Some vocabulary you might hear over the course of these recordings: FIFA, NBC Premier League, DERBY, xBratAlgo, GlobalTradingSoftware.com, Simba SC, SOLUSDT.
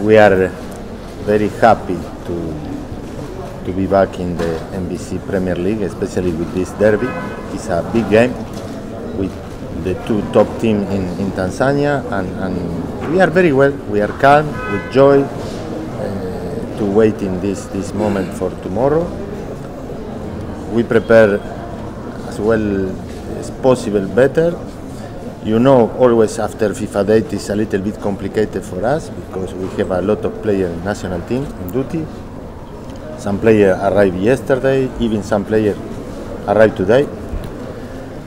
We are very happy to be back in the NBC Premier League, especially with this derby. It's a big game with the two top teams in Tanzania, and we are very well. We are calm, with joy, to wait in this moment for tomorrow. We prepare as well as possible, better. You know, always after FIFA date is a little bit complicated for us because we have a lot of players in national team in duty. Some players arrived yesterday, even some players arrived today.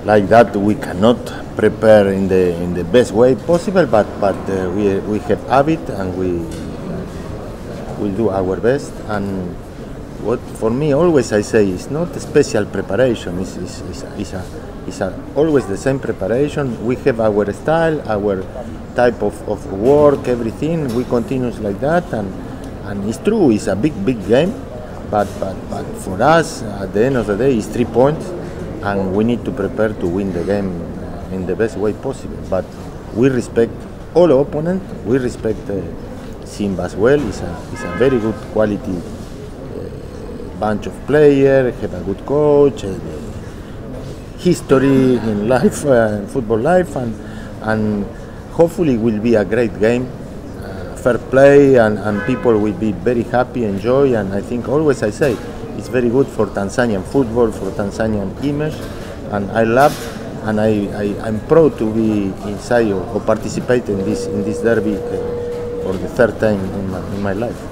Like that, we cannot prepare in the best way possible, but we have habit and we do our best. And what for me always I say is not a special preparation. It's always the same preparation. We have our style, our type of work, everything. We continue like that, and it's true. It's a big game, but for us at the end of the day, it's 3 points, and we need to prepare to win the game in the best way possible. But we respect all opponents. We respect Simba as well. It's a very good quality bunch of players. Have a good coach. History in life, football life, and hopefully will be a great game, fair play, and people will be very happy, enjoy, and I think always I say it's very good for Tanzanian football, for Tanzanian image, and I love and I'm proud to be inside or participate in this derby for the third time in my life.